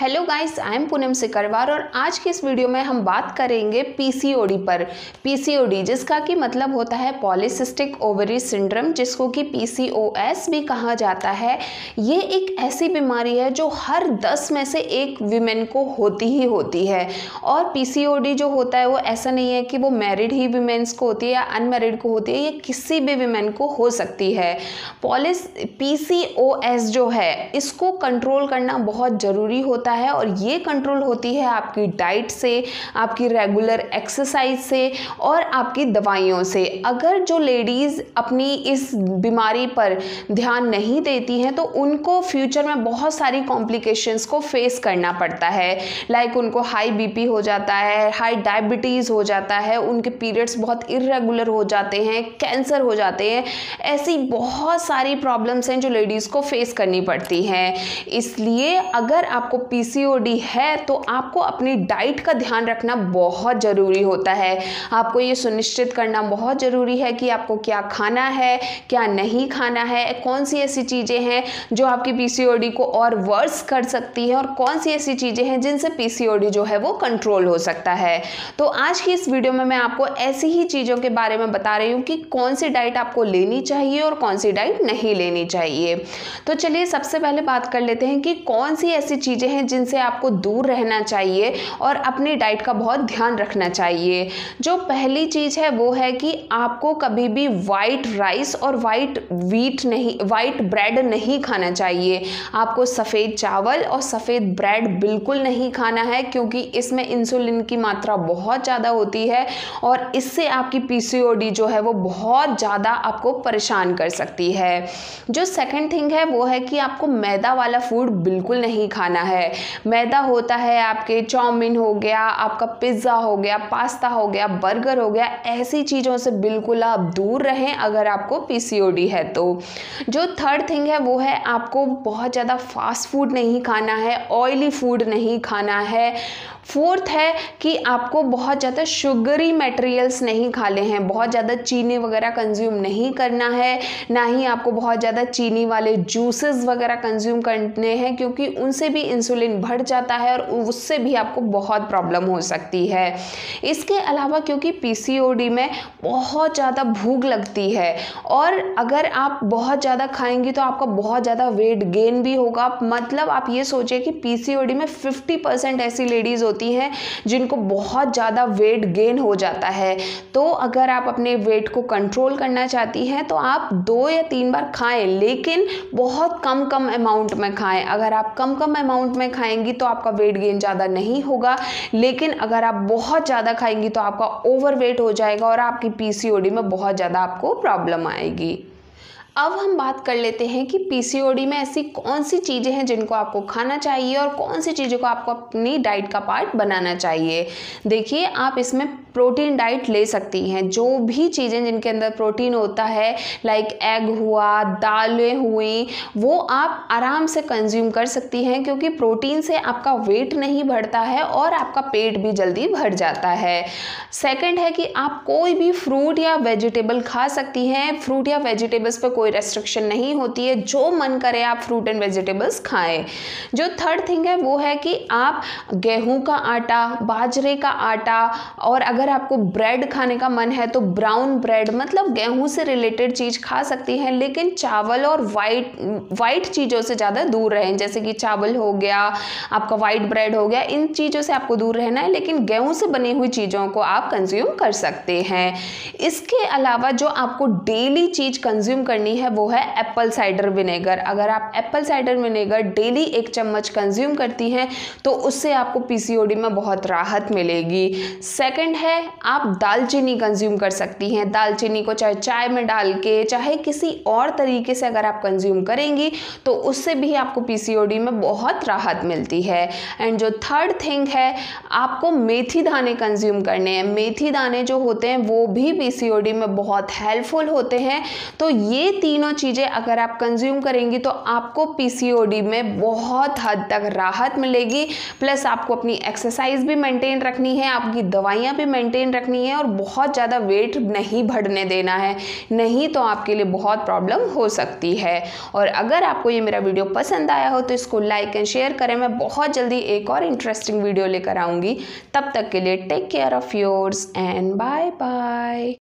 Hello guys, I am Poonam Sikarwar और आज की इस वीडियो में हम बात करेंगे पीसीओडी पर। पीसीओडी जिसका कि मतलब होता है पॉलीसिस्टिक ओवरी सिंड्रोम, जिसको कि पीसीओएस भी कहा जाता है। ये एक ऐसी बीमारी है जो हर 10 में से एक वीमेन को होती ही होती है। और पीसीओडी जो होता है वो ऐसा नहीं है कि वो मैरिड ही वीमेन्स को होती है या अनमैरिड को होती है, ये किसी भी वीमेन को हो सकती है। पीसीओएस जो है इसको कंट्रोल करना बहुत ज़रूरी होता है और ये कंट्रोल होती है आपकी डाइट से, आपकी रेगुलर एक्सरसाइज से और आपकी दवाइयों से। अगर जो लेडीज़ अपनी इस बीमारी पर ध्यान नहीं देती हैं तो उनको फ्यूचर में बहुत सारी कॉम्प्लिकेशंस को फेस करना पड़ता है। लाइक उनको हाई बीपी हो जाता है, हाई डायबिटीज़ हो जाता है, उनके पीरियड्स बहुत इरेगुलर हो जाते हैं, कैंसर हो जाते हैं। ऐसी बहुत सारी प्रॉब्लम्स हैं जो लेडीज़ को फेस करनी पड़ती हैं। इसलिए अगर आपको पीसीओडी है तो आपको अपनी डाइट का ध्यान रखना बहुत ज़रूरी होता है। आपको ये सुनिश्चित करना बहुत ज़रूरी है कि आपको क्या खाना है, क्या नहीं खाना है, कौन सी ऐसी चीज़ें हैं जो आपकी पीसीओडी को और वर्स कर सकती है और कौन सी ऐसी चीज़ें हैं जिनसे पीसीओडी जो है वो कंट्रोल हो सकता है। तो आज की इस वीडियो में मैं आपको ऐसी ही चीज़ों के बारे में बता रही हूँ कि कौन सी डाइट आपको लेनी चाहिए और कौन सी डाइट नहीं लेनी चाहिए। तो चलिए सबसे पहले बात कर लेते हैं कि कौन सी ऐसी चीज़ें जिनसे आपको दूर रहना चाहिए और अपनी डाइट का बहुत ध्यान रखना चाहिए। जो पहली चीज है वो है कि आपको कभी भी वाइट राइस और वाइट ब्रेड नहीं खाना चाहिए। आपको सफ़ेद चावल और सफ़ेद ब्रेड बिल्कुल नहीं खाना है क्योंकि इसमें इंसुलिन की मात्रा बहुत ज़्यादा होती है और इससे आपकी पीसीओडी जो है वो बहुत ज़्यादा आपको परेशान कर सकती है। जो सेकेंड थिंग है वो है कि आपको मैदा वाला फूड बिल्कुल नहीं खाना है। मैदा होता है आपके चाउमीन हो गया, आपका पिज़्ज़ा हो गया, पास्ता हो गया, बर्गर हो गया। ऐसी चीज़ों से बिल्कुल आप दूर रहें अगर आपको पीसीओडी है तो। जो थर्ड थिंग है वो है आपको बहुत ज़्यादा फास्ट फूड नहीं खाना है, ऑयली फूड नहीं खाना है। फोर्थ है कि आपको बहुत ज़्यादा शुगरी मटेरियल्स नहीं खाने हैं, बहुत ज़्यादा चीनी वगैरह कंज्यूम नहीं करना है, ना ही आपको बहुत ज़्यादा चीनी वाले जूसेस वगैरह कंज्यूम करने हैं क्योंकि उनसे भी इंसुलिन बढ़ जाता है और उससे भी आपको बहुत प्रॉब्लम हो सकती है। इसके अलावा क्योंकि पीसीओडी में बहुत ज़्यादा भूख लगती है और अगर आप बहुत ज़्यादा खाएंगी तो आपका बहुत ज़्यादा वेट गेन भी होगा। मतलब आप ये सोचिए कि पीसीओडी में 50% ऐसी लेडीज़ होती हैं जिनको बहुत ज़्यादा वेट गेन हो जाता है। तो अगर आप अपने वेट को कंट्रोल करना चाहती हैं तो आप 2 या 3 बार खाएं, लेकिन बहुत कम अमाउंट में खाएं। अगर आप कम अमाउंट में खाएंगी तो आपका वेट गेन ज़्यादा नहीं होगा, लेकिन अगर आप बहुत ज़्यादा खाएंगी तो आपका ओवरवेट हो जाएगा और आपकी पीसीओडी में बहुत ज़्यादा आपको प्रॉब्लम आएगी। अब हम बात कर लेते हैं कि पीसीओडी में ऐसी कौन सी चीज़ें हैं जिनको आपको खाना चाहिए और कौन सी चीज़ों को आपको अपनी डाइट का पार्ट बनाना चाहिए। देखिए, आप इसमें प्रोटीन डाइट ले सकती हैं। जो भी चीज़ें जिनके अंदर प्रोटीन होता है, लाइक एग हुआ, दालें हुई, वो आप आराम से कंज्यूम कर सकती हैं क्योंकि प्रोटीन से आपका वेट नहीं बढ़ता है और आपका पेट भी जल्दी भर जाता है। सेकेंड है कि आप कोई भी फ्रूट या वेजिटेबल खा सकती हैं। फ्रूट या वेजिटेबल्स पर कोई रेस्ट्रिक्शन नहीं होती है, जो मन करे आप फ्रूट एंड वेजिटेबल्स खाएं। जो थर्ड थिंग है वो है कि आप गेहूं का आटा, बाजरे का आटा, और अगर आपको ब्रेड खाने का मन है तो ब्राउन ब्रेड, मतलब गेहूं से रिलेटेड चीज़ खा सकती हैं, लेकिन चावल और वाइट चीज़ों से ज़्यादा दूर रहें। जैसे कि चावल हो गया, आपका वाइट ब्रेड हो गया, इन चीज़ों से आपको दूर रहना है, लेकिन गेहूँ से बनी हुई चीज़ों को आप कंज्यूम कर सकते हैं। इसके अलावा जो आपको डेली चीज़ कंज्यूम करनी है वो है एप्पल साइडर विनेगर। अगर आप एप्पल साइडर विनेगर डेली 1 चम्मच कंज्यूम करती हैं तो उससे आपको पीसीओडी में बहुत राहत मिलेगी। सेकंड है, आप दालचीनी कंज्यूम कर सकती हैं। दालचीनी को चाहे चाय में डाल के, चाहे किसी और तरीके से अगर आप कंज्यूम करेंगी तो उससे भी आपको पीसीओडी में बहुत राहत मिलती है। एंड जो थर्ड थिंग है, आपको मेथी दाने कंज्यूम करने हैं। मेथी दाने जो होते हैं वो भी पीसीओडी में बहुत हेल्पफुल होते हैं। तो ये तीनों चीज़ें अगर आप कंज्यूम करेंगी तो आपको पीसीओडी में बहुत हद तक राहत मिलेगी। प्लस आपको अपनी एक्सरसाइज भी मेंटेन रखनी है, आपकी दवाइयाँ भी मेंटेन रखनी है और बहुत ज़्यादा वेट नहीं बढ़ने देना है, नहीं तो आपके लिए बहुत प्रॉब्लम हो सकती है। और अगर आपको ये मेरा वीडियो पसंद आया हो तो इसको लाइक एंड शेयर करें। मैं बहुत जल्दी एक और इंटरेस्टिंग वीडियो लेकर आऊँगी। तब तक के लिए take care of yours and bye bye.